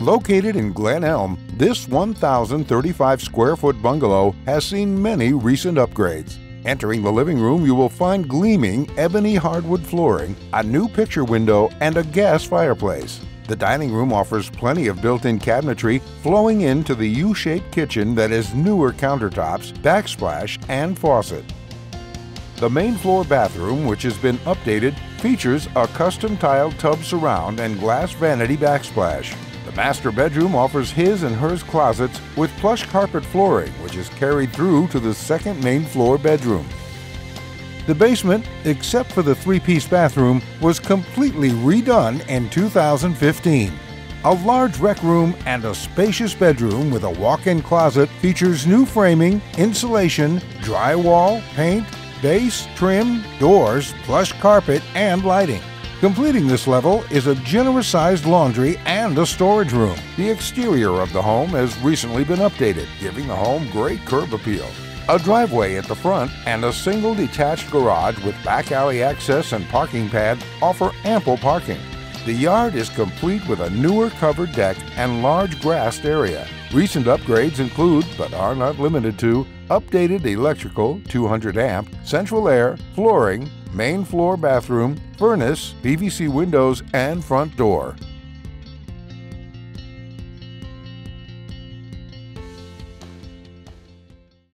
Located in Glen Elm, this 1,035 square foot bungalow has seen many recent upgrades. Entering the living room, you will find gleaming ebony hardwood flooring, a new picture window, and a gas fireplace. The dining room offers plenty of built-in cabinetry, flowing into the U-shaped kitchen that has newer countertops, backsplash, and faucet. The main floor bathroom, which has been updated, features a custom tiled tub surround and glass vanity backsplash. The master bedroom offers his and hers closets with plush carpet flooring, which is carried through to the second main floor bedroom. The basement, except for the three-piece bathroom, was completely redone in 2015. A large rec room and a spacious bedroom with a walk-in closet features new framing, insulation, drywall, paint, base, trim, doors, plush carpet, and lighting. Completing this level is a generous-sized laundry and a storage room. The exterior of the home has recently been updated, giving the home great curb appeal. A driveway at the front and a single detached garage with back alley access and parking pad offer ample parking. The yard is complete with a newer covered deck and large grassed area. Recent upgrades include, but are not limited to, updated electrical, 200-amp, central air, flooring, main floor bathroom, furnace, PVC windows, and front door.